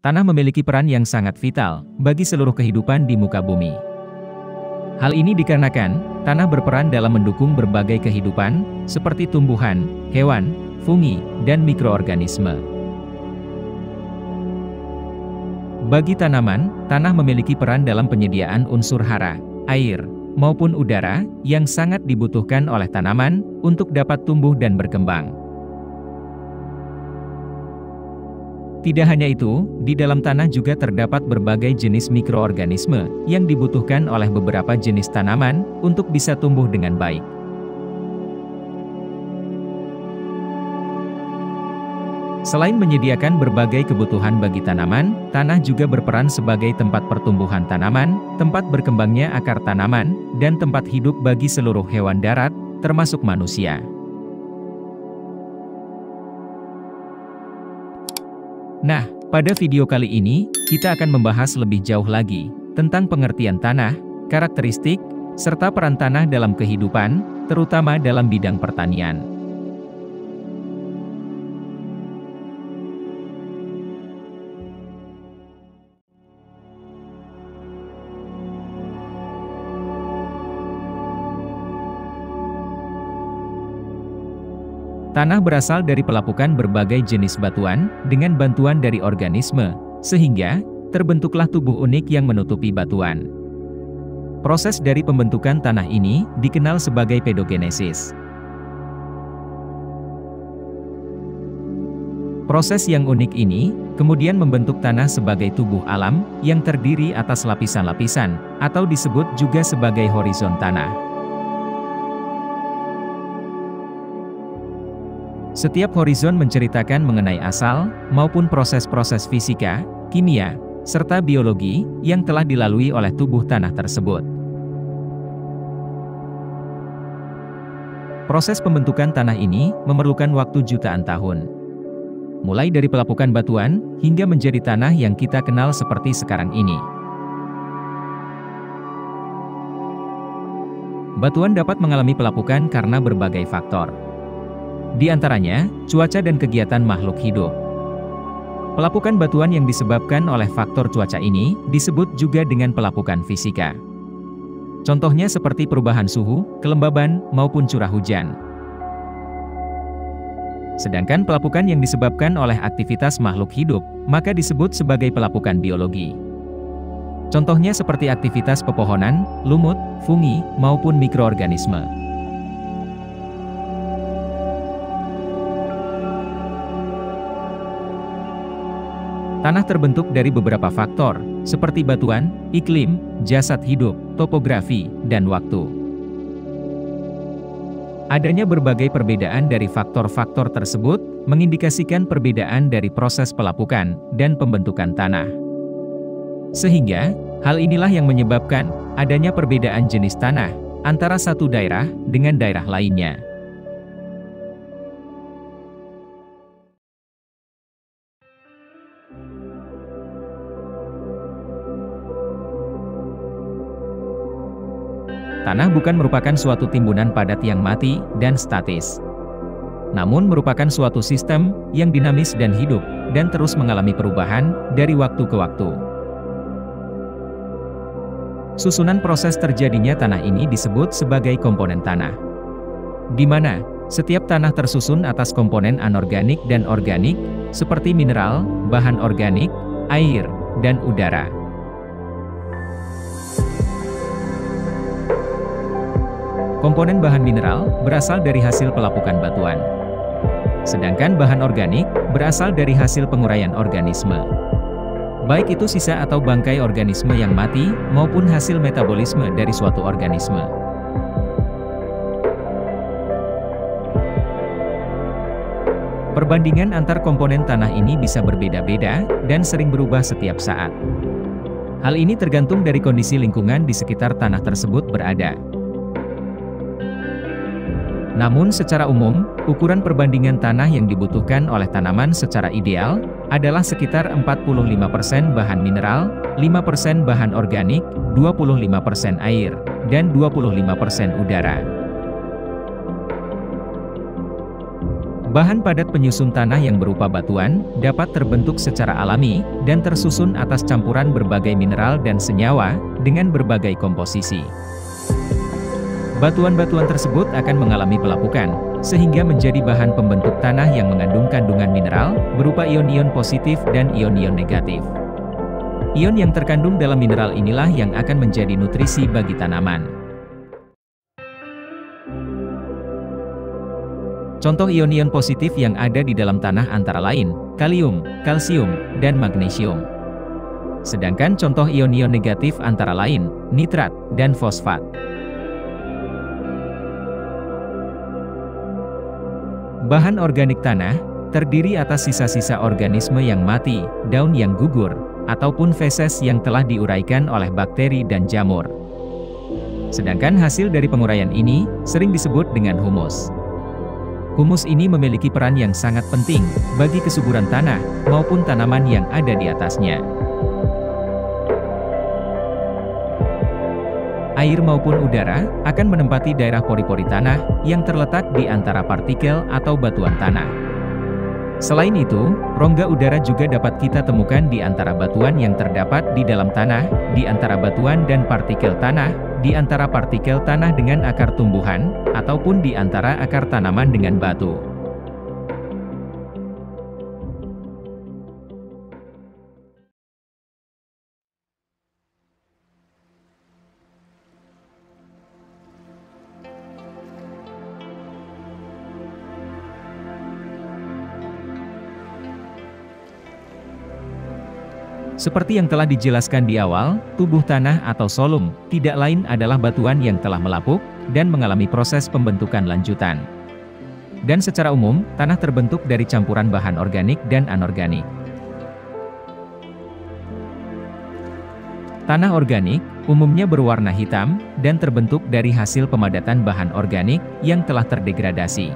Tanah memiliki peran yang sangat vital bagi seluruh kehidupan di muka bumi. Hal ini dikarenakan tanah berperan dalam mendukung berbagai kehidupan, seperti tumbuhan, hewan, fungi, dan mikroorganisme. Bagi tanaman, tanah memiliki peran dalam penyediaan unsur hara, air, maupun udara yang sangat dibutuhkan oleh tanaman untuk dapat tumbuh dan berkembang. Tidak hanya itu, di dalam tanah juga terdapat berbagai jenis mikroorganisme yang dibutuhkan oleh beberapa jenis tanaman untuk bisa tumbuh dengan baik. Selain menyediakan berbagai kebutuhan bagi tanaman, tanah juga berperan sebagai tempat pertumbuhan tanaman, tempat berkembangnya akar tanaman, dan tempat hidup bagi seluruh hewan darat, termasuk manusia. Nah, pada video kali ini, kita akan membahas lebih jauh lagi tentang pengertian tanah, karakteristik, serta peran tanah dalam kehidupan, terutama dalam bidang pertanian. Tanah berasal dari pelapukan berbagai jenis batuan dengan bantuan dari organisme, sehingga terbentuklah tubuh unik yang menutupi batuan. Proses dari pembentukan tanah ini dikenal sebagai pedogenesis. Proses yang unik ini kemudian membentuk tanah sebagai tubuh alam yang terdiri atas lapisan-lapisan, atau disebut juga sebagai horizon tanah. Setiap horizon menceritakan mengenai asal, maupun proses-proses fisika, kimia, serta biologi yang telah dilalui oleh tubuh tanah tersebut. Proses pembentukan tanah ini memerlukan waktu jutaan tahun. Mulai dari pelapukan batuan, hingga menjadi tanah yang kita kenal seperti sekarang ini. Batuan dapat mengalami pelapukan karena berbagai faktor. Di antaranya, cuaca dan kegiatan makhluk hidup. Pelapukan batuan yang disebabkan oleh faktor cuaca ini disebut juga dengan pelapukan fisika. Contohnya seperti perubahan suhu, kelembaban, maupun curah hujan. Sedangkan pelapukan yang disebabkan oleh aktivitas makhluk hidup, maka disebut sebagai pelapukan biologi. Contohnya seperti aktivitas pepohonan, lumut, fungi, maupun mikroorganisme. Tanah terbentuk dari beberapa faktor, seperti batuan, iklim, jasad hidup, topografi, dan waktu. Adanya berbagai perbedaan dari faktor-faktor tersebut mengindikasikan perbedaan dari proses pelapukan dan pembentukan tanah. Sehingga, hal inilah yang menyebabkan adanya perbedaan jenis tanah antara satu daerah dengan daerah lainnya. Tanah bukan merupakan suatu timbunan padat yang mati dan statis, namun merupakan suatu sistem yang dinamis dan hidup, dan terus mengalami perubahan dari waktu ke waktu. Susunan proses terjadinya tanah ini disebut sebagai komponen tanah, di mana setiap tanah tersusun atas komponen anorganik dan organik, seperti mineral, bahan organik, air, dan udara. Komponen bahan mineral berasal dari hasil pelapukan batuan. Sedangkan bahan organik berasal dari hasil penguraian organisme. Baik itu sisa atau bangkai organisme yang mati, maupun hasil metabolisme dari suatu organisme. Perbandingan antar komponen tanah ini bisa berbeda-beda dan sering berubah setiap saat. Hal ini tergantung dari kondisi lingkungan di sekitar tanah tersebut berada. Namun secara umum, ukuran perbandingan tanah yang dibutuhkan oleh tanaman secara ideal adalah sekitar 45% bahan mineral, 5% bahan organik, 25% air, dan 25% udara. Bahan padat penyusun tanah yang berupa batuan dapat terbentuk secara alami dan tersusun atas campuran berbagai mineral dan senyawa dengan berbagai komposisi. Batuan-batuan tersebut akan mengalami pelapukan, sehingga menjadi bahan pembentuk tanah yang mengandung kandungan mineral berupa ion-ion positif dan ion-ion negatif. Ion yang terkandung dalam mineral inilah yang akan menjadi nutrisi bagi tanaman. Contoh ion-ion positif yang ada di dalam tanah antara lain, kalium, kalsium, dan magnesium. Sedangkan contoh ion-ion negatif antara lain, nitrat, dan fosfat. Bahan organik tanah terdiri atas sisa-sisa organisme yang mati, daun yang gugur, ataupun feses yang telah diuraikan oleh bakteri dan jamur. Sedangkan hasil dari penguraian ini sering disebut dengan humus. Humus ini memiliki peran yang sangat penting bagi kesuburan tanah maupun tanaman yang ada di atasnya. Air maupun udara akan menempati daerah pori-pori tanah yang terletak di antara partikel atau batuan tanah. Selain itu, rongga udara juga dapat kita temukan di antara batuan yang terdapat di dalam tanah, di antara batuan dan partikel tanah, di antara partikel tanah dengan akar tumbuhan, ataupun di antara akar tanaman dengan batu. Seperti yang telah dijelaskan di awal, tubuh tanah atau solum tidak lain adalah batuan yang telah melapuk dan mengalami proses pembentukan lanjutan. Dan secara umum, tanah terbentuk dari campuran bahan organik dan anorganik. Tanah organik umumnya berwarna hitam dan terbentuk dari hasil pemadatan bahan organik yang telah terdegradasi.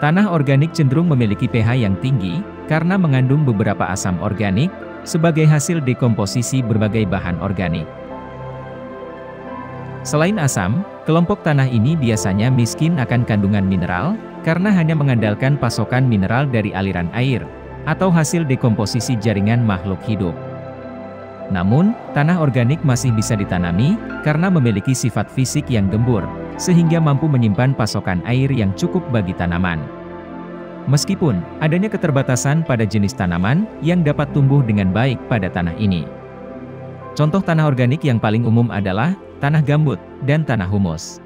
Tanah organik cenderung memiliki pH yang tinggi karena mengandung beberapa asam organik sebagai hasil dekomposisi berbagai bahan organik. Selain asam, kelompok tanah ini biasanya miskin akan kandungan mineral karena hanya mengandalkan pasokan mineral dari aliran air atau hasil dekomposisi jaringan makhluk hidup. Namun, tanah organik masih bisa ditanami karena memiliki sifat fisik yang gembur, sehingga mampu menyimpan pasokan air yang cukup bagi tanaman. Meskipun adanya keterbatasan pada jenis tanaman yang dapat tumbuh dengan baik pada tanah ini. Contoh tanah organik yang paling umum adalah tanah gambut dan tanah humus.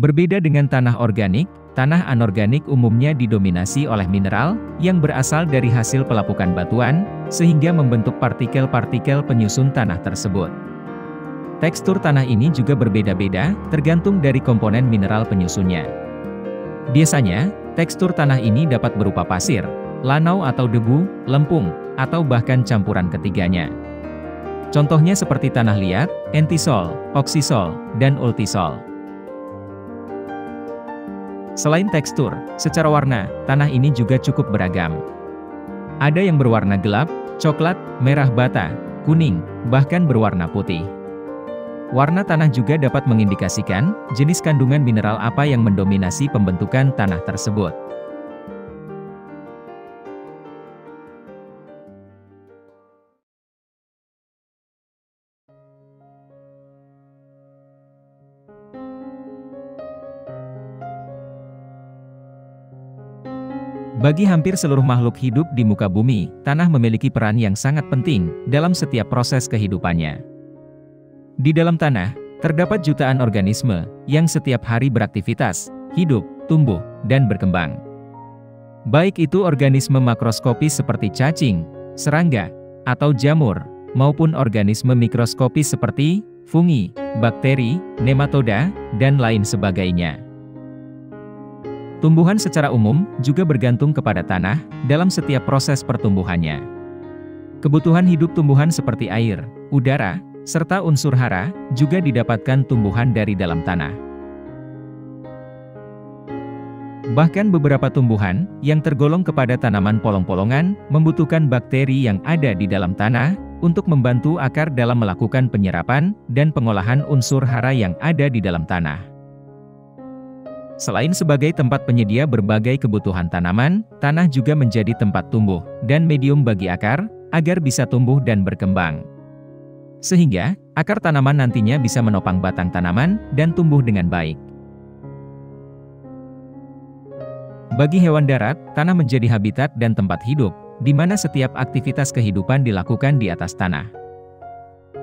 Berbeda dengan tanah organik, tanah anorganik umumnya didominasi oleh mineral yang berasal dari hasil pelapukan batuan, sehingga membentuk partikel-partikel penyusun tanah tersebut. Tekstur tanah ini juga berbeda-beda, tergantung dari komponen mineral penyusunnya. Biasanya, tekstur tanah ini dapat berupa pasir, lanau atau debu, lempung, atau bahkan campuran ketiganya. Contohnya seperti tanah liat, entisol, oksisol, dan ultisol. Selain tekstur, secara warna, tanah ini juga cukup beragam. Ada yang berwarna gelap, coklat, merah bata, kuning, bahkan berwarna putih. Warna tanah juga dapat mengindikasikan jenis kandungan mineral apa yang mendominasi pembentukan tanah tersebut. Bagi hampir seluruh makhluk hidup di muka bumi, tanah memiliki peran yang sangat penting dalam setiap proses kehidupannya. Di dalam tanah, terdapat jutaan organisme yang setiap hari beraktivitas, hidup, tumbuh, dan berkembang. Baik itu organisme makroskopis seperti cacing, serangga, atau jamur, maupun organisme mikroskopis seperti fungi, bakteri, nematoda, dan lain sebagainya. Tumbuhan secara umum juga bergantung kepada tanah dalam setiap proses pertumbuhannya. Kebutuhan hidup tumbuhan seperti air, udara, serta unsur hara juga didapatkan tumbuhan dari dalam tanah. Bahkan beberapa tumbuhan yang tergolong kepada tanaman polong-polongan membutuhkan bakteri yang ada di dalam tanah untuk membantu akar dalam melakukan penyerapan dan pengolahan unsur hara yang ada di dalam tanah. Selain sebagai tempat penyedia berbagai kebutuhan tanaman, tanah juga menjadi tempat tumbuh dan medium bagi akar agar bisa tumbuh dan berkembang. Sehingga, akar tanaman nantinya bisa menopang batang tanaman dan tumbuh dengan baik. Bagi hewan darat, tanah menjadi habitat dan tempat hidup, di mana setiap aktivitas kehidupan dilakukan di atas tanah.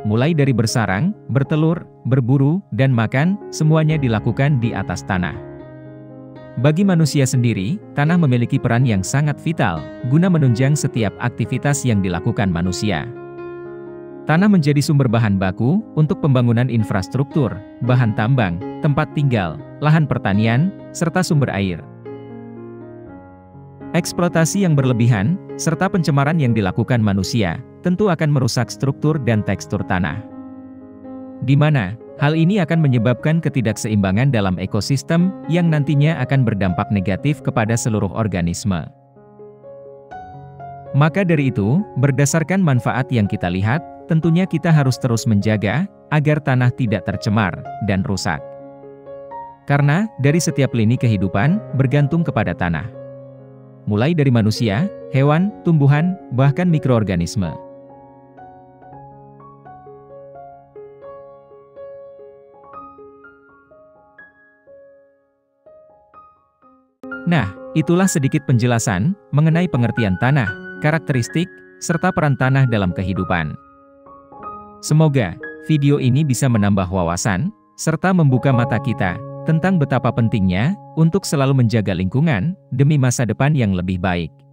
Mulai dari bersarang, bertelur, berburu, dan makan, semuanya dilakukan di atas tanah. Bagi manusia sendiri, tanah memiliki peran yang sangat vital, guna menunjang setiap aktivitas yang dilakukan manusia. Tanah menjadi sumber bahan baku untuk pembangunan infrastruktur, bahan tambang, tempat tinggal, lahan pertanian, serta sumber air. Eksploitasi yang berlebihan, serta pencemaran yang dilakukan manusia, tentu akan merusak struktur dan tekstur tanah. Di mana, hal ini akan menyebabkan ketidakseimbangan dalam ekosistem yang nantinya akan berdampak negatif kepada seluruh organisme. Maka dari itu, berdasarkan manfaat yang kita lihat, tentunya kita harus terus menjaga agar tanah tidak tercemar dan rusak. Karena, dari setiap lini kehidupan, bergantung kepada tanah. Mulai dari manusia, hewan, tumbuhan, bahkan mikroorganisme. Nah, itulah sedikit penjelasan mengenai pengertian tanah, karakteristik, serta peran tanah dalam kehidupan. Semoga video ini bisa menambah wawasan, serta membuka mata kita tentang betapa pentingnya untuk selalu menjaga lingkungan demi masa depan yang lebih baik.